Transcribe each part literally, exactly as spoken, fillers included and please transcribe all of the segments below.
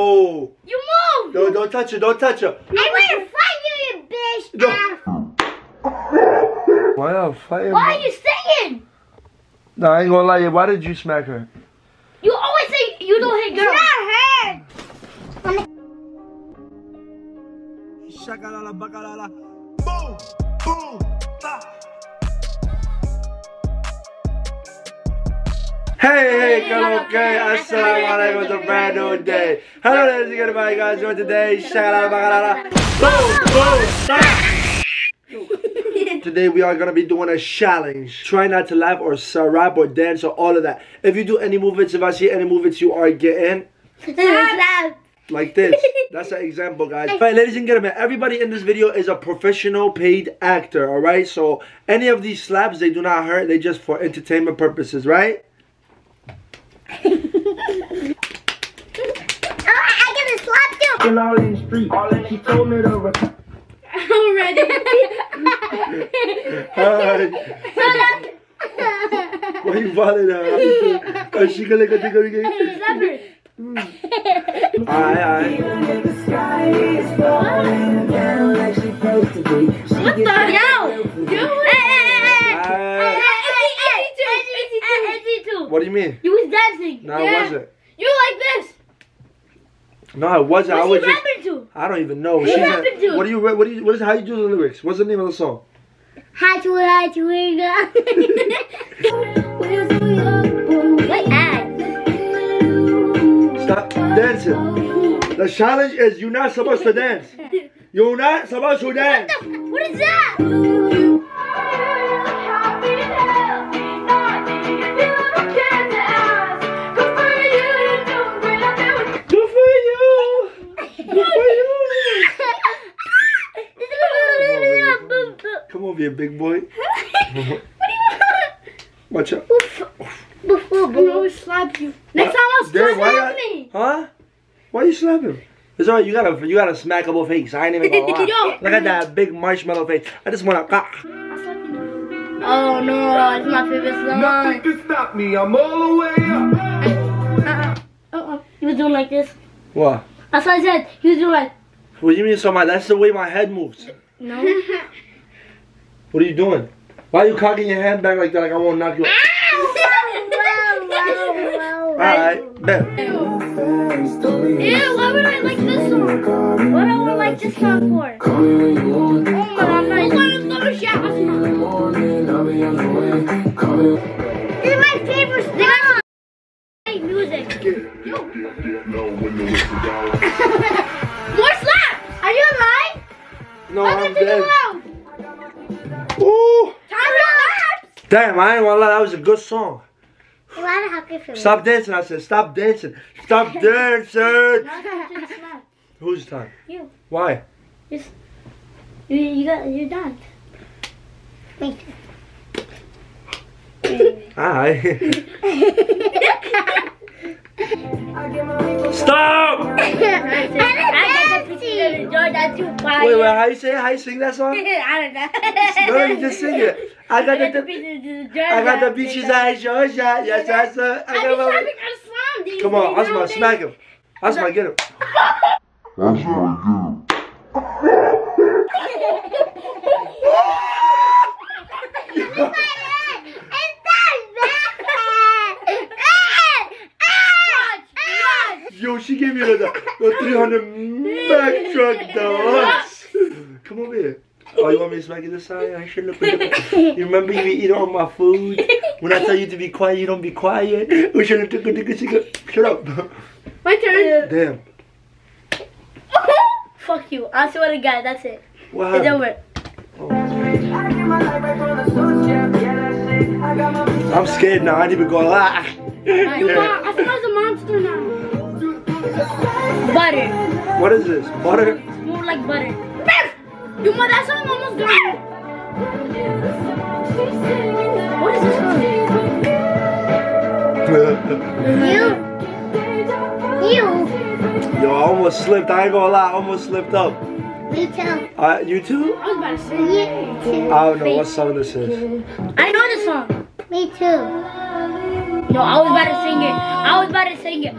Oh. You move. No, don't touch her. Don't touch her. I want to fight you, you bitch. No. Why not fight her? Why are you singing? No, I ain't gonna lie. Why did you smack her? You always say you don't hit girls. Not her. Shakalala, bakalala. Boom, boom, ta. Hey, hey, come okay, assalamualaikum, it's a brand new day. Hello ladies and gentlemen, guys, doing today, shakalala, bakalala. Today we are going to be doing a challenge. Try not to laugh or rap or dance or all of that. If you do any movements, if I see any movements you are getting like this, that's an example, guys. All right, ladies and gentlemen, everybody in this video is a professional paid actor, all right? So any of these slaps, they do not hurt, they just for entertainment purposes, right? Still out in the street. She told me to already. Alright. Why you falling out? Are she gonna get to again? Alright, alright. What the hell? What do you mean? You was dancing. No, yeah. I wasn't. You like this. No, I wasn't. What's I was she rapping to? I don't even know. She's rapping to. What do you? What do you? What is? How you do the lyrics? What's the name of the song? Hot to hot to wiggle. Stop dancing. The challenge is you're not supposed to dance. You're not supposed to dance. What, the, what is that? Come over here, big boy. What do you want? Watch out. Before, bro, I always slap you. Next time I'll slap me. Huh? Why you slap him? It's alright, you got a, you got a smackable face. I ain't even gonna lie. Yo, look at that big marshmallow face. I just wanna... Ah. Oh no, it's my favorite song. Nothing can stop me, I'm all the way up. Uh-uh. Uh-uh. He was doing like this. What? That's what I said. He was doing like... What do you mean so my... That's the way my head moves. No. What are you doing? Why are you cocking your hand back like that? Like I won't knock you out. Alright, bet. Ew, why would I like this song? What do I like this song for? Oh my, this is my favorite song. I hate music. More slaps! Are you alive? No, I'm dead. Ooh. Damn, I ain't gonna lie, that was a good song. Stop dancing, I said, stop dancing. Stop dancing. Who's time? You. Why? Just, you, you got, you're done. Thank you. Alright. Stop! I don't Wait, wait, how you say it? How you sing that song? I don't know. No, you just sing it. I got the, the I got the beaches at Georgia. Yes, that's the. I got my. Come on, Asma, smack him. Asma, get him. Asma, get him. Yo, she gave me the, the three hundred Mack truck dog. Come over here. Oh, you want me to smack you this side? I should look at it. You remember you be eating all my food? When I tell you to be quiet, you don't be quiet. We should have took a shut up. My turn. Damn. Fuck you. I swear to God, that's it. Wow. It's over. Oh. I'm scared now. I didn't even go alive. You are. I feel like a monster now. Butter. What is this? Butter? It's more like butter. You mother, that song almost gone. What is this song? You. You. Yo, I almost slipped. I ain't gonna lie. I almost slipped up. Me too. Uh, you too? I was about to say. You too. I don't know what song this is. I know this song. Me too. No, I was about to sing it. I was about to sing it. I.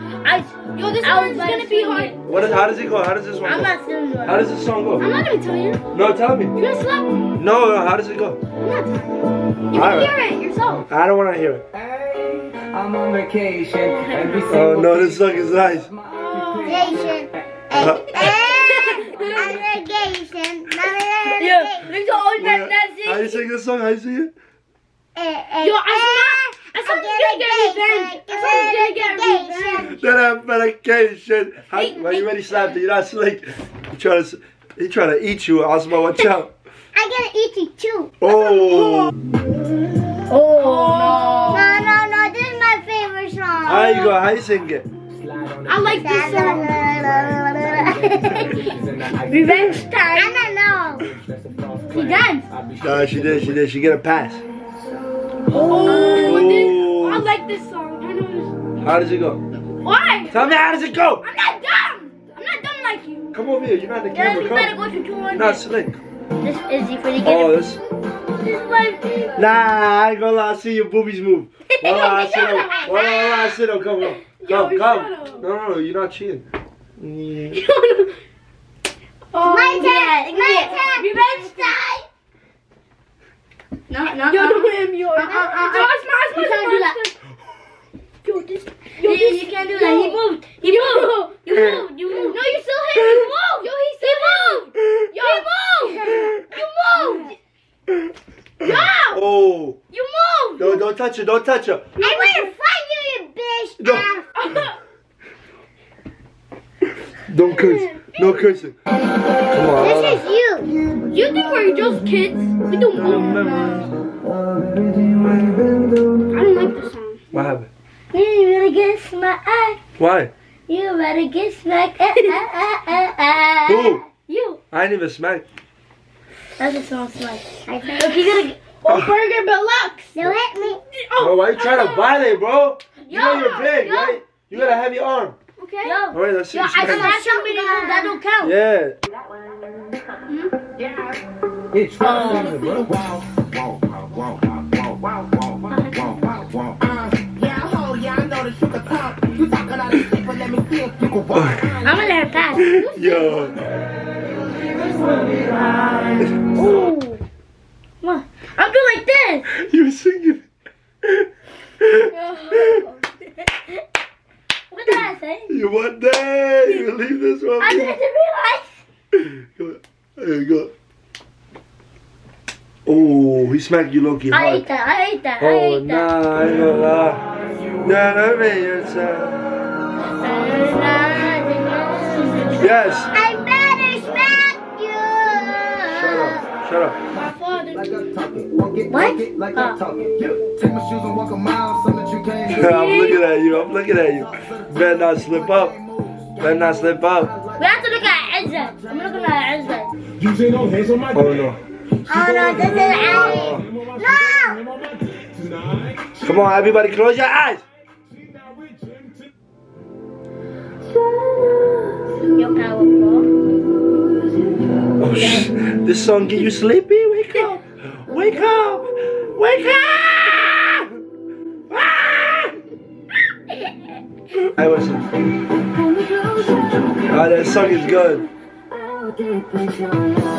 Yo, this one is gonna be hard. What is, how does it go? How does this one go? I'm not telling you. How does this song go? I'm not gonna tell you. No, tell me. You're gonna slap me. No, no, how does it go? I'm not telling you. You can hear it yourself. I don't wanna hear it. I'm on vacation. Oh no, this song is nice. Vacation. Vacation. Yeah, look at all that. How do you sing this song? How do you sing it? Yo, I I sound gonna get revenge. I sound gonna get revenge. That medication. How, hey, why hey, you already slapped it? You're not slick. He trying to, he trying to eat you. Asma, watch out. I'm gonna eat you too. Oh. Oh. Oh no. No no no. This is my favorite song. How you go? How you sing it? I like this song. Revenge time. I don't know. She dance. No, she did. She did. She get a pass. Oh, oh. I like this song. I know this. How does it go? Why? Tell me how does it go? I'm not dumb. I'm not dumb like you. Come over here. You're not in the camera. You better go to two hundred. Not slick. This is easy for the game. Oh, this. This is my favorite. Nah, I ain't gonna lie. I see your boobies move. Why don't I sit up? Why don't I sit up? Come on. Come, come. No, no, no. You're not cheating. Yeah. Oh, my turn. My turn. Revenge time. No, no, yo, no, him, yo. Uh, uh, uh, yo, it's my, it's my, you can't do that. Yo, this, yo, this, you, you can't do yo. that. He moved. He yo. moved. You moved. You moved. No, you still hit him. You moved. Yo, he still moved. Yo, he moved. You moved. Yo. Oh. You moved. No, don't touch her. Don't touch her. I want to fight you, you bitch. No. Don't curse. No cursing. Come on. This is you. You think we're just kids? We don't know. I don't like this song. What happened? You better get smacked. Why? You better get smacked. Who? You. I didn't even smack. That's a song smack. I think. Look, you gotta. Oh, Burger Deluxe. No, hit me. Oh, oh, why you trying to violate, bro? Yo, you know you're big, yo. right? You got a heavy arm. Okay. Yo, all right, let's see. Yo, I don't have somebody else that don't count. Yeah. That one. Yeah. It's fun, bro. Wow, wow, wow, wow, wow, wow, wow, wow, wow. Yeah, ho, yeah, I know that you can talk. You talking all this shit, but let me see if you can walk. I'm gonna let her pass. Yo. Ooh. What? I'm doing like this. You're singing. Yo. What did I say? You one day you leave this one. I didn't realize. There you go. Oh, he smacked you low-key hard. I ate that. I ate that. Oh, I ate nah, that. I ain't gonna lie. Nah, don't make yourself. Yes. I better smack you. Shut up. Shut up. Like I'm talking, walk it, walk it, like I'm talking. Take my shoes and walk a mile so that you can't. I'm looking at you, I'm looking at you. Better not slip up. Better not slip up. We have to look at Ezra. I'm looking at Ezra. You say no hands on my dick. Oh no. Oh no, this is Abby. No! Come on, everybody, close your eyes. Your power ball. Oh shit. This song get you sleepy? Wake up. Wake up! Wake up! Ah! I was. Oh, that song is good.